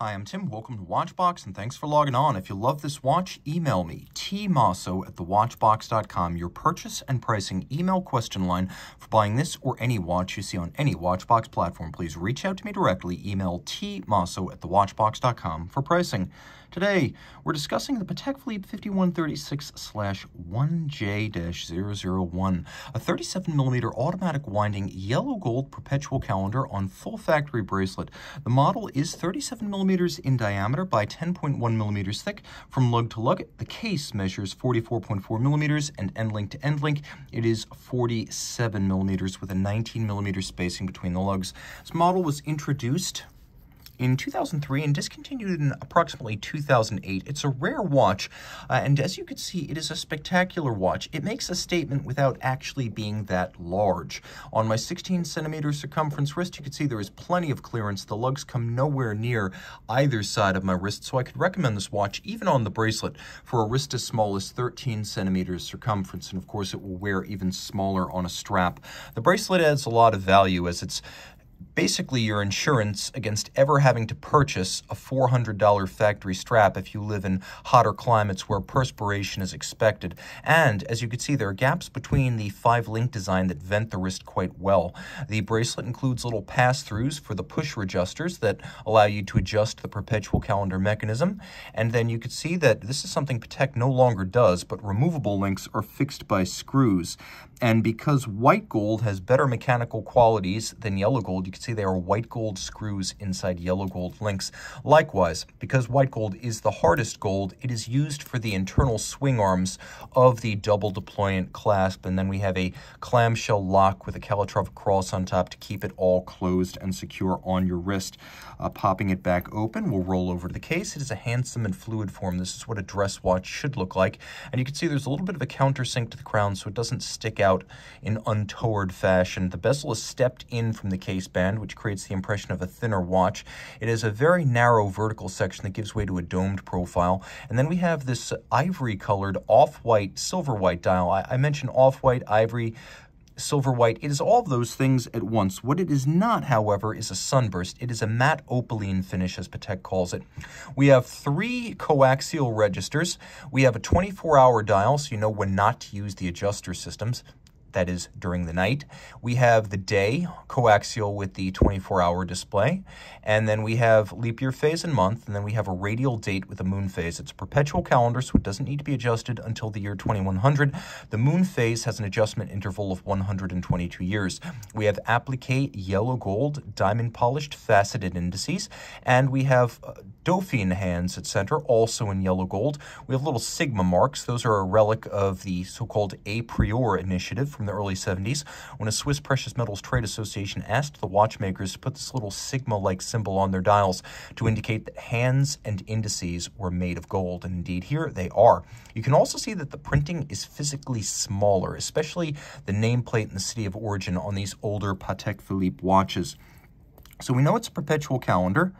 Hi, I'm Tim. Welcome to Watchbox, and thanks for logging on. If you love this watch, email me, tmosso@thewatchbox.com, your purchase and pricing email question line for buying this or any watch you see on any Watchbox platform. Please reach out to me directly. Email tmosso@thewatchbox.com for pricing. Today, we're discussing the Patek Philippe 5136/1J-001, a 37mm automatic winding yellow gold perpetual calendar on full factory bracelet. The model is 37mm in diameter by 10.1mm thick from lug to lug. The case measures 44.4mm, and end link to end link, it is 47mm with a 19mm spacing between the lugs. This model was introduced in 2003 and discontinued in approximately 2008. It's a rare watch, and as you can see, it is a spectacular watch. It makes a statement without actually being that large. On my 16cm circumference wrist, you can see there is plenty of clearance. The lugs come nowhere near either side of my wrist, so I could recommend this watch, even on the bracelet, for a wrist as small as 13cm circumference, and of course it will wear even smaller on a strap. The bracelet adds a lot of value, as it's basically your insurance against ever having to purchase a $400 factory strap if you live in hotter climates where perspiration is expected. And as you can see, there are gaps between the 5-link design that vent the wrist quite well. The bracelet includes little pass-throughs for the pusher adjusters that allow you to adjust the perpetual calendar mechanism. And then you can see that this is something Patek no longer does, but removable links are fixed by screws. And because white gold has better mechanical qualities than yellow gold, you can see there are white gold screws inside yellow gold links. Likewise, because white gold is the hardest gold, it is used for the internal swing arms of the double deployant clasp, and then we have a clamshell lock with a Calatrava cross on top to keep it all closed and secure on your wrist. Popping it back open, we'll roll over to the case. It is a handsome and fluid form. This is what a dress watch should look like, and you can see there's a little bit of a countersink to the crown so it doesn't stick out in untoward fashion. The bezel is stepped in from the case band, which creates the impression of a thinner watch. It has a very narrow vertical section that gives way to a domed profile. And then we have this ivory-colored off-white, silver-white dial. I mentioned off-white, ivory, silver-white. It is all of those things at once. What it is not, however, is a sunburst. It is a matte opaline finish, as Patek calls it. We have 3 coaxial registers. We have a 24-hour dial, so you know when not to use the adjuster systems. That is during the night. We have the day coaxial with the 24-hour display, and then we have leap year phase and month, and then we have a radial date with a moon phase. It's a perpetual calendar, so it doesn't need to be adjusted until the year 2100. The moon phase has an adjustment interval of 122 years. We have appliqué yellow gold, diamond polished faceted indices, and we have Dauphine hands at center, also in yellow gold. We have little sigma marks. Those are a relic of the so-called a priori initiative from the early 70s, when a Swiss Precious Metals Trade Association asked the watchmakers to put this little sigma-like symbol on their dials to indicate that hands and indices were made of gold, and indeed here they are. You can also see that the printing is physically smaller, especially the nameplate and the city of origin on these older Patek Philippe watches. So we know it's a perpetual calendar,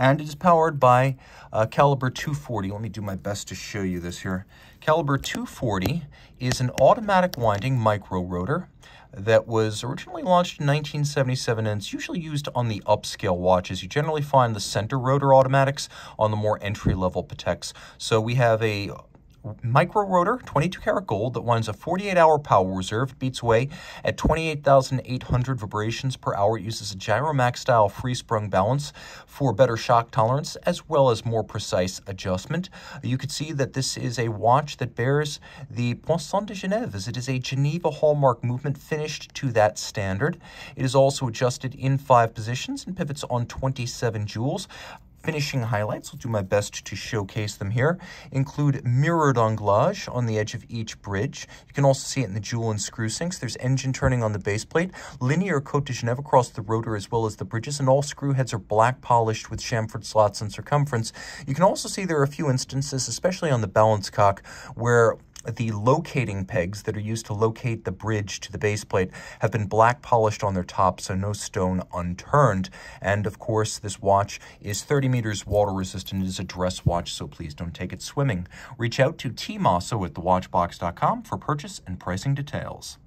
and it is powered by caliber 240. Let me do my best to show you this here. Caliber 240 is an automatic winding micro rotor that was originally launched in 1977, and it's usually used on the upscale watches. You generally find the center rotor automatics on the more entry-level Pateks. So we have a micro rotor, 22 karat gold, that winds a 48-hour power reserve. It beats away at 28,800 vibrations per hour. It uses a gyro-max style free-sprung balance for better shock tolerance as well as more precise adjustment. You can see that this is a watch that bears the Poinçon de Genève, as it is a Geneva hallmark movement finished to that standard. It is also adjusted in 5 positions and pivots on 27 joules. Finishing highlights, I'll do my best to showcase them here, include mirrored anglage on the edge of each bridge. You can also see it in the jewel and screw sinks. There's engine turning on the base plate, linear Cote de Geneve across the rotor as well as the bridges, and all screw heads are black polished with chamfered slots and circumference. You can also see there are a few instances, especially on the balance cock, where the locating pegs that are used to locate the bridge to the base plate have been black polished on their top, so no stone unturned. And of course, this watch is 30 meters water resistant. It is a dress watch, so please don't take it swimming. Reach out to tmosso@thewatchbox.com for purchase and pricing details.